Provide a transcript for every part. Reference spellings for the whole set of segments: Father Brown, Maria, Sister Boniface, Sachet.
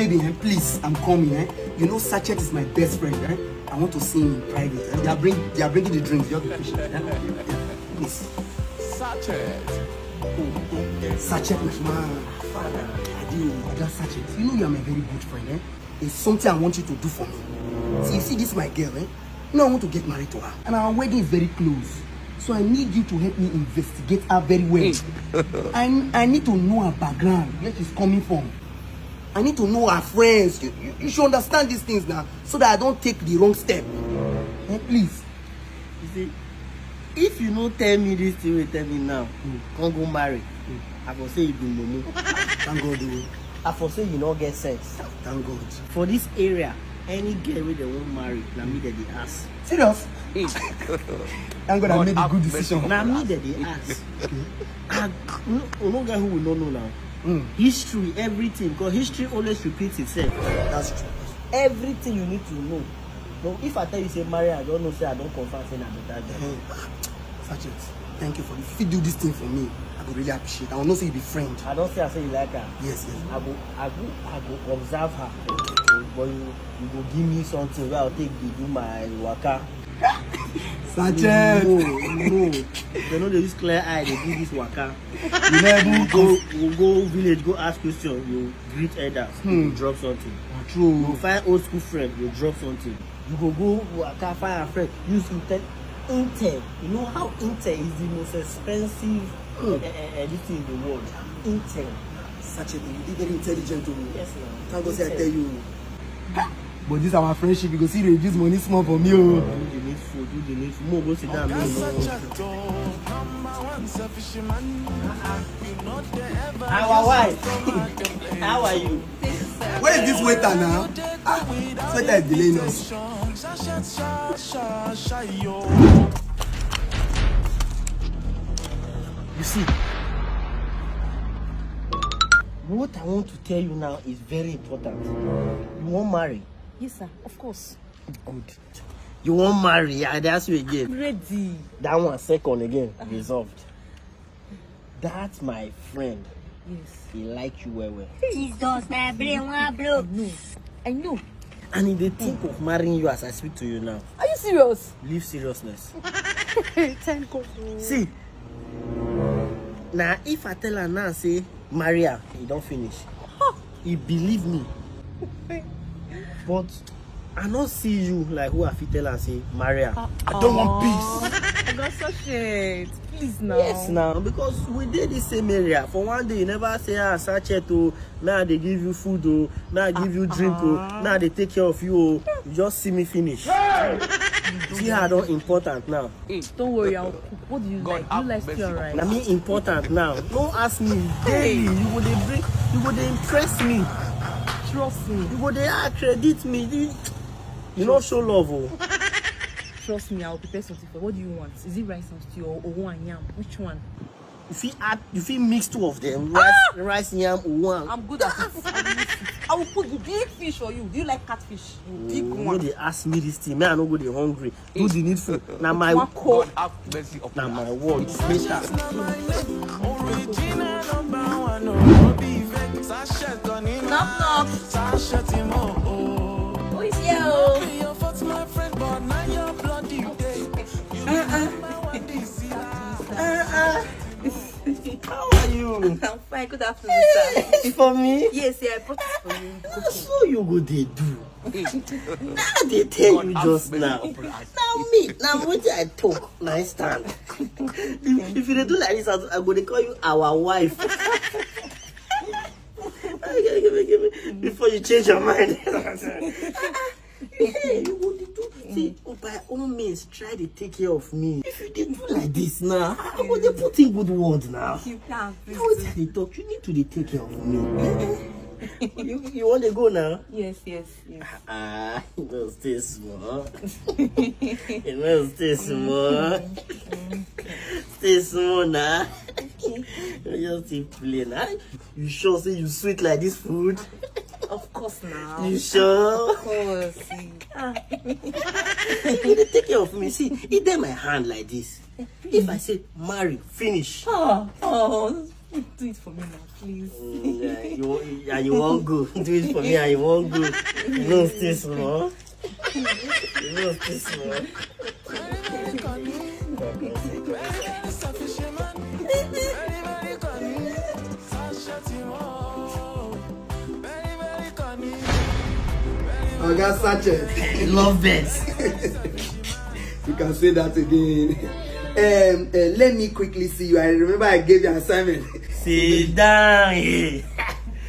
Baby, eh, please, I'm coming. Eh? You know, Sachet is my best friend. Eh? I want to sing in private. Eh? They are bringing the drinks. You're the patient. Eh? Please. Sachet. Oh. Sachet, man. I do. That's Sachet. You know, you are my very good friend. Eh? It's something I want you to do for me. See, you see, this is my girl. Eh? Now I want to get married to her. And our wedding is very close. So I need you to help me investigate her very well. I need to know her background, where she's coming from. I need to know her friends. You should understand these things now, so that I don't take the wrong step. Hey, please. You see, if you don't tell me this thing, you tell me now. Can't go marry. I will say you do money. Thank God. I will say you don't get sex. Thank God. For this area, any girl with they won't marry, na me that they ask. Serious? Hey. Thank God I made a good decision. Na me that they ask. You know guy who will not know now. History, everything. Because history always repeats itself. That's true. Everything you need to know. Now, if I tell you say Maria, I don't know, say I don't confirm, say I'm better than. Sachet, thank you for this. If you do this thing for me, I would really appreciate. I will not say you be friend. I don't say I say you like her. Yes, yes. I will observe her. But you go give me something where I'll take give you my waka. Sachet! No. They know they use clear eye, they do this waka. You never go village, go ask questions, you greet elders, you drop something. True. You find old school friend, you drop something. You go waka, find a friend, use Intel. Intel, you know how Intel is the most expensive editing in the world. Intel. Sachet, you be very intelligent to me. Yes, ma'am. Thank God say I tell you. But this is our friendship, because he reduce money small for me. You need food, you need food. More go sit down. Our wife, how are you? Where is this waiter now? Ah, waiter is delaying us. You see, what I want to tell you now is very important. You won't marry. Yes, sir. Of course. Good. You won't marry. I ask you again. I'm ready. That one second again. Resolved. That's my friend. Yes. He like you well. Jesus, my brain won't blow. I know. And if they think of marrying you as I speak to you now. Are you serious? Leave seriousness. Thank God. See. Now, if I tell her now, say, Maria, he don't finish. Huh. He believe me. But I don't see you like who I fit tell and say Maria. I don't want peace. I got such shit. Please now. Yes now, because we did the same area. For one day you never say Sachet oh, now they give you food oh, now they give you drink oh, now they take care of you oh. You just see me finish. Hey! See how don't important now. Hey, don't worry, I'll cook. What do you God, like? You like still right? I mean important now. Don't ask me daily. Hey. You would impress me. Trust me. You go there, accredit me. You don't show love, oh. Trust me, I'll prepare something for you. What do you want? Is it rice and stew or owo and yam? Which one? If you mix two of them, rice, yam, owo. I'm good at it. I will put the big fish for you. Do you like catfish? Big one. They ask me this thing. Man, I don't go there hungry. Do the needful. Now my word. Now my word. Knock, knock. Who is you? How are you? I'm fine. Good afternoon, sir. For me? Yes, yeah, I brought it for you. So you go they do. Now they tell you just now. Now me. Now what I talk, now I stand. If you do like this, I'm going to call you our wife. Before you change your mind. Hey, you would do. See, by all means, try to take care of me. If you did do like this now, I would they put in good words now. You can't. They talk. You need to take care of me. You want to go now? Yes. Ah, you know, stay small. You know, stay small. Stay small now. You just play now. You sure say you sweet like this food? Of course now. You sure? Of course. You take care of me. See, eat them my hand like this. If I say marry, finish. Oh, Do it for me now, please. You won't go. Do it for me and you won't go. You don't stay small. You don't stay small. I got Sachet. Love this. You can say that again. Let me quickly see you. I remember I gave you assignment. Sit down. Eh?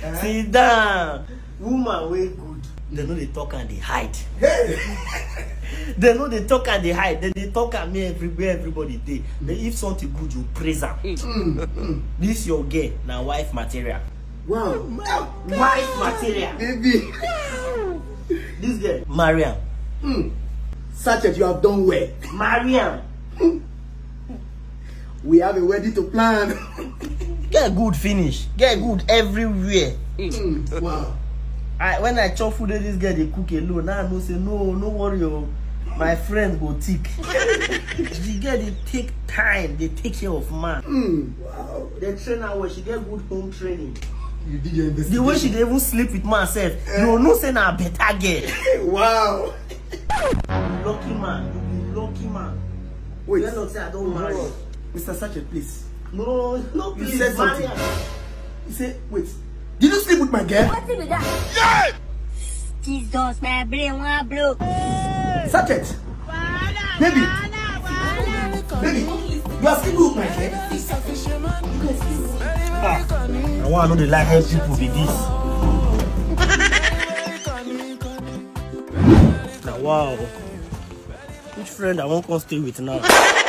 Huh? Sit down. Woman, way good. They know they talk and they hide. They know they talk and they hide. They talk at me everywhere, everybody day. But if something good, you praise her. This your girl, now wife material. Wow. Oh, wife material. Baby. This girl, Maria. Such as you have done well. Maria. We have a wedding to plan. Get good finish. Get good everywhere. Wow. When I chop food, this girl they cook alone. Now I know say no, no worry, my friend go thick. The girl they take time, they take care of man. Wow. The trainer where she get good home training. You did your investigation. The way she didn't even sleep with myself. You no say na better girl. Wow. You lucky man. You lucky man. Wait. You not say I don't marry. Mr. Sachet, please. No, please. You said something. He said, wait. Did you sleep with my girl? What's it with that? Yes! Jesus, my brain won't blow. Sachet. Baby. Baby. You are sleeping with my girl? I want to know the life of people with this. Now, wow. Which friend I won't come stay with now?